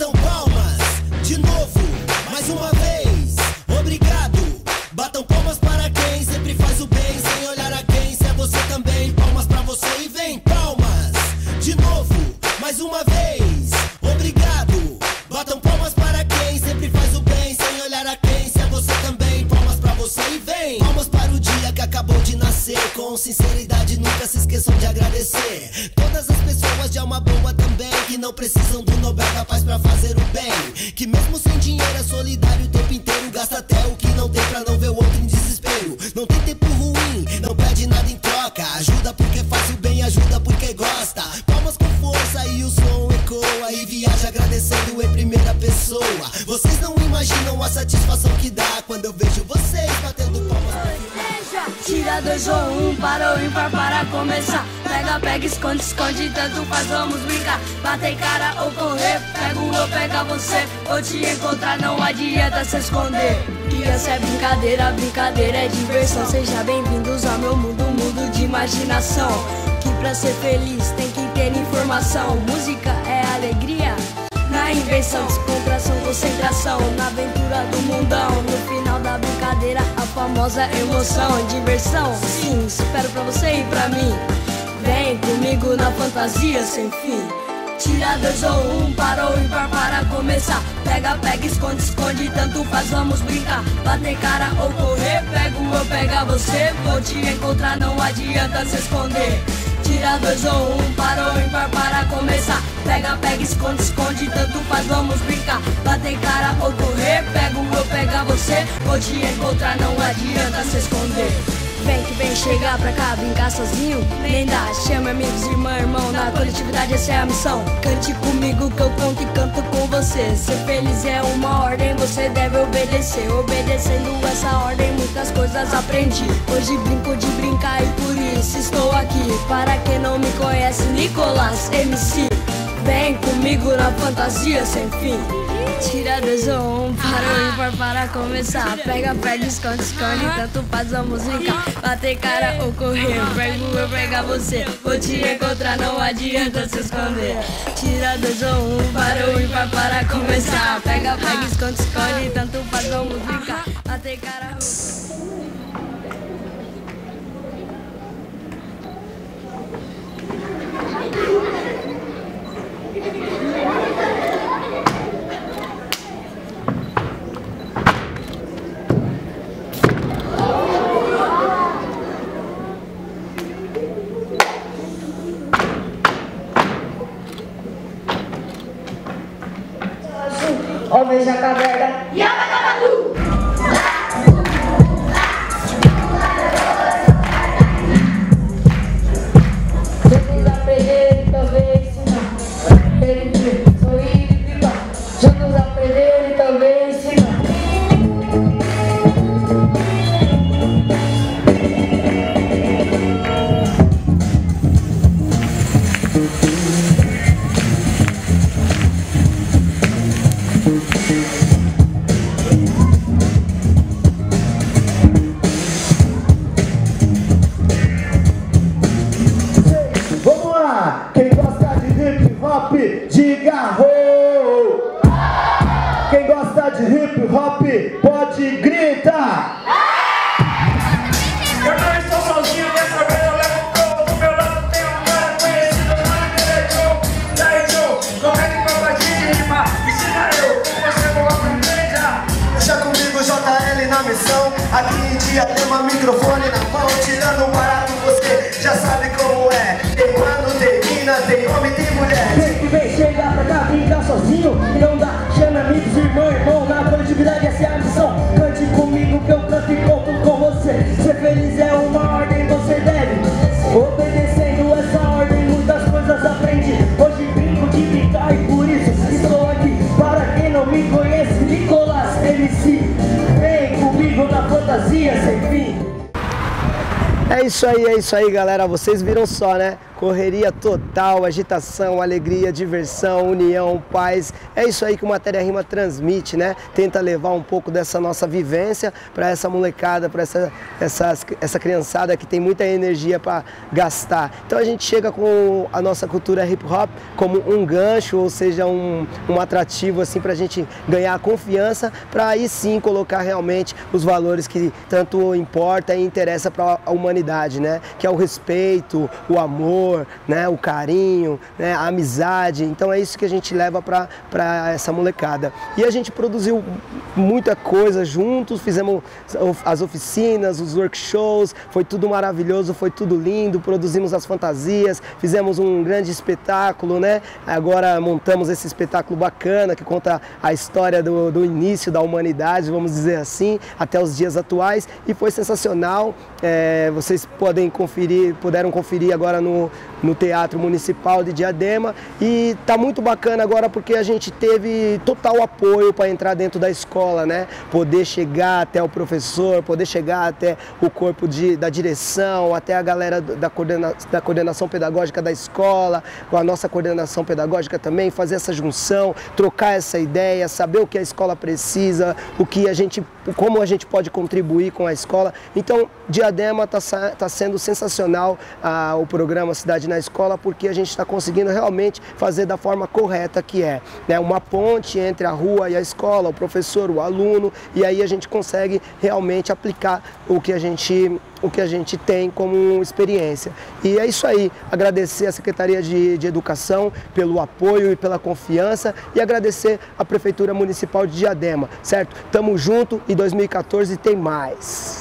Batam palmas de novo, mais uma vez. Obrigado. Batam palmas para quem sempre faz o bem, sem olhar a quem. Se é você também, palmas pra você e vem. Palmas de novo, mais uma vez. Obrigado. Batam palmas para quem sempre faz o bem, sem olhar a quem. Se é você também, palmas pra você e vem. Palmas para o dia que acabou de nascer. Com sinceridade, nunca se esqueçam de agradecer todas as pessoas de alma boa também, que não precisam do Nobel da Paz pra fazer o bem, que mesmo sem dinheiro é solidário o tempo inteiro, gasta até o que não tem pra não ver o outro em desespero. Não tem tempo ruim, não pede nada em troca, ajuda porque faz o bem, ajuda porque gosta. Palmas com força e o som ecoa e viaja agradecendo em primeira pessoa. Vocês não imaginam a satisfação que dá quando eu vejo vocês batendo palmas pra mim. Tira 2 ou 1, para o ímpar para começar. Pega, pega, esconde, esconde, tanto faz, vamos brincar. Bater cara ou correr, pega um ou pega você. Ou te encontrar, não adianta se esconder. E essa é brincadeira, brincadeira é diversão. Seja bem-vindos ao meu mundo, mundo de imaginação. Que pra ser feliz tem que ter informação. Música é alegria na invenção, descontração, concentração na aventura do mundão. No final da brincadeira, a famosa emoção. Diversão, sim, espero pra você e pra mim. Vem comigo na fantasia sem fim. Tira 2 ou 1, para o ímpar para começar. Pega, pega, esconde, esconde, tanto faz, vamos brincar. Bater cara ou correr, pega um ou pega você. Vou te encontrar, não adianta se esconder. Tira 2 ou 1, para o ímpar para começar. Pega, pega, esconde, esconde, tanto faz, vamos brincar. Bater cara ou correr, pega um ou pega você. Vou te encontrar, não adianta se esconder. Vem que vem, chegar pra cá, brincar sozinho nem dá, chama amigos, irmã, irmão. Na coletividade essa é a missão. Cante comigo que eu conto e canto com você. Ser feliz é uma ordem, você deve obedecer. Obedecendo essa ordem, muitas coisas aprendi. Hoje brinco de brincar e por isso estou aqui. Para quem não me conhece, Nicolas MC. Vem comigo na fantasia sem fim. Tira 2 ou 1, para o ímpar para começar. Pega, pega, esconde, esconde, tanto faz, vamos brincar. Bater cara ou correr, pego eu, pega você. Vou te encontrar, não adianta se esconder. Tira 2 ou 1, para o ímpar para começar. Pega, pega, esconde, esconde, tanto faz, vamos brincar. Bater cara ou... Homens da caverna. Vocês aprenderem, talvez ensinar. Permitir, sorrir e brincar. Juntos aprenderem, talvez ensinar. Vamos lá, quem gosta de hip hop, diga ho! Quem gosta de hip hop, pode gritar! Eu não estou sozinho nessa vez, eu levo o povo do meu lado, tem um cara conhecido, mano, que é Joe, daí Joe, como é que papai de rima? Ensina eu, você vou aprender já! Deixa comigo JL na missão, aqui em Diadema, microfone na mão, tirando o barato, você já sabe como é. Tem homem, tem mulher. Vem que vem, chega pra cá, brincar sozinho não dá, chama amigos, irmã, irmão. Na produtividade essa é a missão. Cante comigo que eu canto e conto com você. Ser feliz é uma ordem, você deve. Obedecendo essa ordem, muitas coisas aprendi. Hoje brinco de brincar e por isso estou aqui. Para quem não me conhece, Nicolas MC. Vem comigo na fantasia sem fim. É isso aí, galera. Vocês viram só, né? Correria total, agitação, alegria, diversão, união, paz. É isso aí que o Matéria-Rima transmite, né? Tenta levar um pouco dessa nossa vivência para essa molecada, para essa criançada que tem muita energia para gastar. Então a gente chega com a nossa cultura hip hop como um gancho, ou seja, um atrativo assim para a gente ganhar confiança, para aí sim colocar realmente os valores que tanto importa e interessa para a humanidade, né? Que é o respeito, o amor, né, o carinho, né, a amizade. Então é isso que a gente leva para essa molecada. E a gente produziu muita coisa juntos, fizemos as oficinas, os workshops, foi tudo maravilhoso, foi tudo lindo, produzimos as fantasias, fizemos um grande espetáculo, né? Agora montamos esse espetáculo bacana que conta a história do início da humanidade, vamos dizer assim, até os dias atuais, e foi sensacional. Vocês puderam conferir agora no Teatro Municipal de Diadema, e tá muito bacana agora porque a gente teve total apoio para entrar dentro da escola, né? Poder chegar até o professor, poder chegar até o corpo da direção, até a galera da coordenação pedagógica da escola, com a nossa coordenação pedagógica também, fazer essa junção, trocar essa ideia, saber o que a escola precisa, como a gente pode contribuir com a escola. Então, Diadema tá sendo sensacional o programa Cidade na Escola, porque a gente está conseguindo realmente fazer da forma correta que é, né? Uma ponte entre a rua e a escola, o professor, o aluno, e aí a gente consegue realmente aplicar o que a gente tem como experiência. E é isso aí, agradecer à Secretaria de Educação pelo apoio e pela confiança, e agradecer à Prefeitura Municipal de Diadema, certo? Tamo junto, e 2014 tem mais.